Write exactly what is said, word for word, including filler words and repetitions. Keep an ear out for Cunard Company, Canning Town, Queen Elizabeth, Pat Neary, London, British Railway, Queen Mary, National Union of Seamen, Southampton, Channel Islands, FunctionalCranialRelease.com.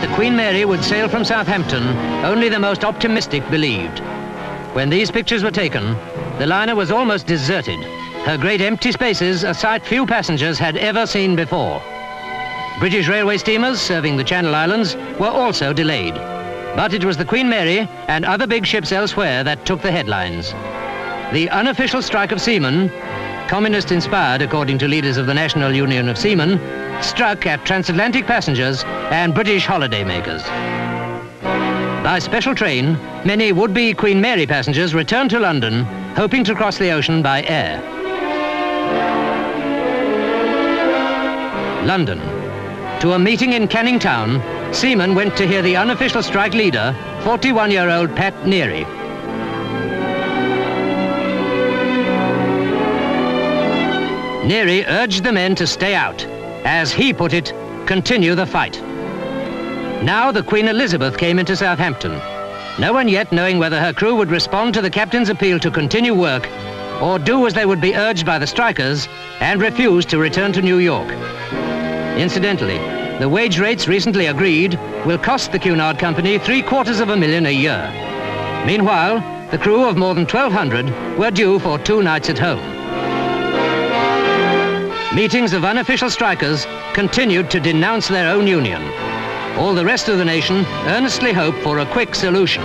that the Queen Mary would sail from Southampton, only the most optimistic believed. When these pictures were taken, the liner was almost deserted, her great empty spaces a sight few passengers had ever seen before. British railway steamers serving the Channel Islands were also delayed. But it was the Queen Mary and other big ships elsewhere that took the headlines. The unofficial strike of seamen, communist-inspired according to leaders of the National Union of Seamen, struck at transatlantic passengers and British holidaymakers. By special train, many would-be Queen Mary passengers returned to London, hoping to cross the ocean by air. London. To a meeting in Canning Town, seamen went to hear the unofficial strike leader, forty-one-year-old Pat Neary. Neary urged the men to stay out. As he put it, continue the fight. Now the Queen Elizabeth came into Southampton, no one yet knowing whether her crew would respond to the captain's appeal to continue work or do as they would be urged by the strikers and refuse to return to New York. Incidentally, the wage rates recently agreed will cost the Cunard Company three quarters of a million a year. Meanwhile, the crew of more than twelve hundred were due for two nights at home. Meetings of unofficial strikers continued to denounce their own union. All the rest of the nation earnestly hoped for a quick solution.